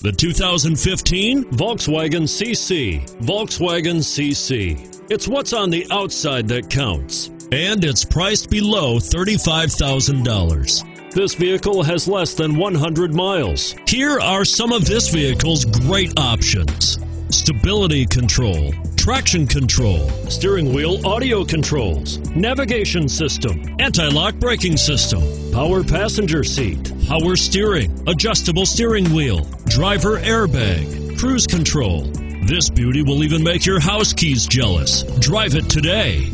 The 2015 Volkswagen CC. Volkswagen CC. It's what's on the outside that counts, and it's priced below $35,000. This vehicle has less than 100 miles. Here are some of this vehicle's great options: stability control, traction control, steering wheel audio controls, navigation system, anti-lock braking system, power passenger seat, power steering, adjustable steering wheel, driver airbag, cruise control. This beauty will even make your house keys jealous. Drive it today.